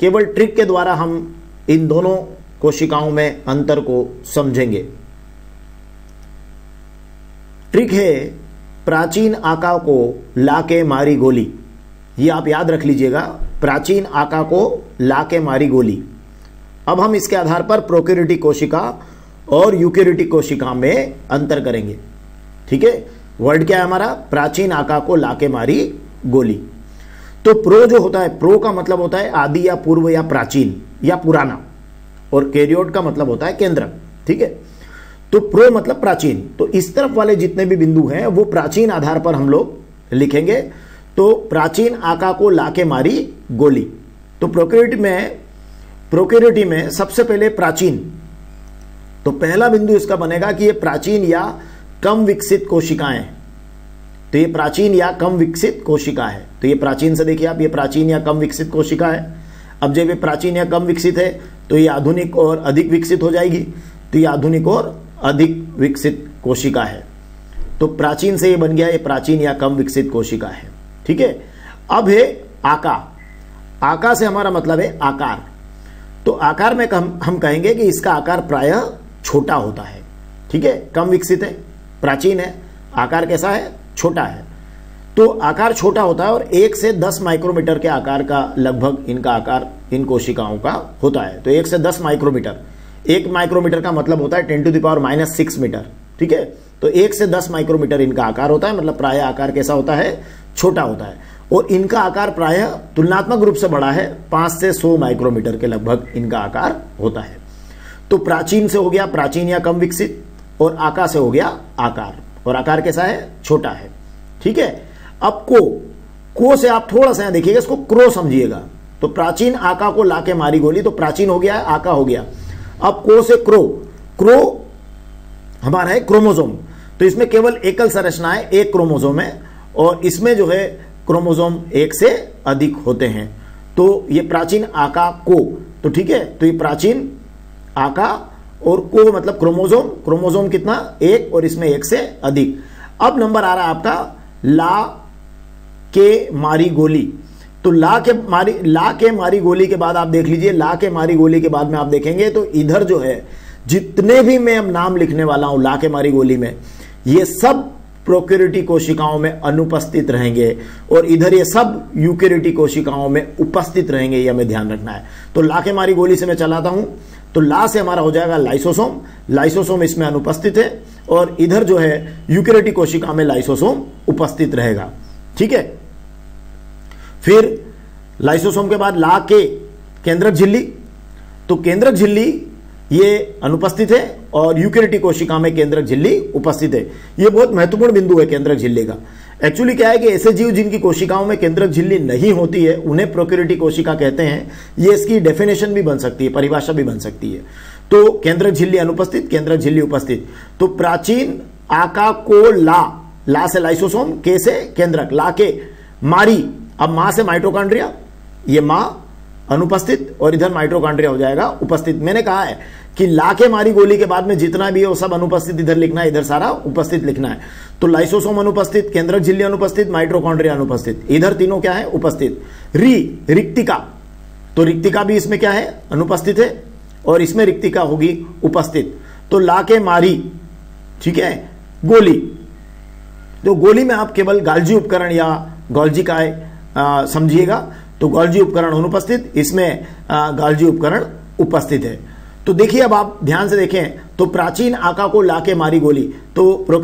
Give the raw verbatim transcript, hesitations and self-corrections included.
केवल ट्रिक के द्वारा हम इन दोनों कोशिकाओं में अंतर को समझेंगे। ट्रिक है प्राचीन आका को लाके मारी गोली, ये आप याद रख लीजिएगा, प्राचीन आका को लाके मारी गोली। अब हम इसके आधार पर प्रोक्यूरियोटिक कोशिका और यूकेरियोटिक कोशिका में अंतर करेंगे। ठीक है, वर्ड क्या है हमारा, प्राचीन आका को लाके मारी गोली। तो प्रो जो होता है, प्रो का मतलब होता है आदि या पूर्व या प्राचीन या पुराना, और कैरियोट का मतलब होता है केंद्रक। ठीक है, तो प्रो मतलब प्राचीन। तो इस तरफ वाले जितने भी बिंदु हैं वो प्राचीन आधार पर हम लोग लिखेंगे। तो प्राचीन आका को लाके मारी गोली। तो प्रोक्यूरियोट में प्रोक्यूरियोटी में सबसे पहले प्राचीन, तो पहला बिंदु इसका बनेगा कि ये प्राचीन या कम विकसित कोशिकाएं, तो ये प्राचीन या कम विकसित कोशिका है। तो ये प्राचीन से देखिए आप, ये प्राचीन या कम विकसित कोशिका है। अब जब ये प्राचीन या कम विकसित है तो ये आधुनिक और अधिक विकसित हो जाएगी, तो ये आधुनिक और अधिक विकसित कोशिका है। तो प्राचीन से ये बन गया, ये प्राचीन या कम विकसित कोशिका है। ठीक है, अब है आका। आका से हमारा मतलब है आकार। तो आकार में हम, हम कहेंगे कि इसका आकार प्रायः छोटा होता है। ठीक है, कम विकसित है, प्राचीन है, आकार कैसा है, छोटा है। तो आकार छोटा होता है और एक से दस माइक्रोमीटर के आकार का लगभग इनका आकार इन कोशिकाओं का होता है। तो एक से दस माइक्रोमीटर, एक माइक्रोमीटर का मतलब होता है ten to the power minus six metre. ठीक है, तो एक से दस माइक्रोमीटर इनका आकार होता है, मतलब प्रायः आकार कैसा होता है, छोटा होता है। और इनका आकार प्रायः तुलनात्मक रूप से बड़ा है, पाँच से सौ माइक्रोमीटर के लगभग इनका आकार होता है। तो प्राचीन से हो गया प्राचीन या कम विकसित, और आका से हो गया आकार, और आकार कैसा है, छोटा है। ठीक है, अब को को से आप थोड़ा सा देखिएगा, इसको क्रो समझिएगा। तो प्राचीन आका को लाके मारी गोली, तो प्राचीन हो गया, आका हो गया। अब को से क्रो, क्रो हमारा है क्रोमोजोम। तो इसमें केवल एकल संरचना है, एक क्रोमोजोम है, और इसमें जो है क्रोमोजोम एक से अधिक होते हैं। तो ये प्राचीन आका को, तो ठीक है, तो ये प्राचीन आका और को मतलब क्रोमोजोम, क्रोमोजोम कितना, एक, और इसमें एक से अधिक। अब नंबर आ रहा है आपका ला के मारी गोली। तो ला के मारी ला के मारी गोली के बाद आप देख लीजिए, ला के मारी गोली के बाद में आप देखेंगे तो इधर जो है जितने भी मैं अब नाम लिखने वाला हूं ला के मारी गोली में, ये सब प्रोक्यूरियोटिक कोशिकाओं में अनुपस्थित रहेंगे, और इधर ये सब यूकेरियोटिक कोशिकाओं में उपस्थित रहेंगे, ये हमें ध्यान रखना है। तो ला के मारी गोली से मैं चलाता हूं, तो ला से हमारा हो जाएगा लाइसोसोम, लाइसोसोम इसमें अनुपस्थित है, और इधर जो है यूकेरियोटिक कोशिका में लाइसोसोम उपस्थित रहेगा। ठीक है, फिर लाइसोसोम के बाद ला के केंद्रक झिल्ली, तो केंद्रक झिल्ली ये अनुपस्थित है, और यूकेरियोटिक कोशिका में केंद्रक झिल्ली उपस्थित है। ये बहुत महत्वपूर्ण बिंदु है केंद्रक झिल्ली का। एक्चुअली क्या है कि ऐसे जीव जिनकी कोशिकाओं में केंद्रक झिल्ली नहीं होती है उन्हें प्रोक्यूरियोटिक कोशिका कहते हैं। ये इसकी डेफिनेशन भी बन सकती है, परिभाषा भी बन सकती है। तो केंद्रक झिल्ली अनुपस्थित, केंद्रक झिल्ली उपस्थित। तो प्राचीन आका को ला, ला से लाइसोसोम, के से केंद्रक, ला के मारी, अब मां से माइटोकांड्रिया, ये मां अनुपस्थित, और इधर माइटोकांड्रिया हो जाएगा उपस्थित। मैंने कहा है कि ला के मारी गोली के बाद में जितना भी है वो सब अनुपस्थित इधर लिखना है, इधर सारा उपस्थित लिखना है। तो लाइसोसोम अनुपस्थित, केंद्रक झिल्ली अनुपस्थित, माइटोकांड्रिया अनुपस्थित, इधर तीनों क्या है, उपस्थित। री रिक्तिका, तो रिक्तिका भी इसमें क्या है, अनुपस्थित है, और इसमें रिक्तिका होगी उपस्थित। तो ला के मारी, ठीक है, गोली, तो गोली में आप केवल गोल्जी उपकरण या गोल्जी काय समझिएगा। तो गोल्जी उपकरण अनुपस्थित, इसमें गोल्जी उपकरण उपस्थित है। तो देखिए, अब आप ध्यान से देखें तो प्राचीन आका को लाके मारी गोली, तो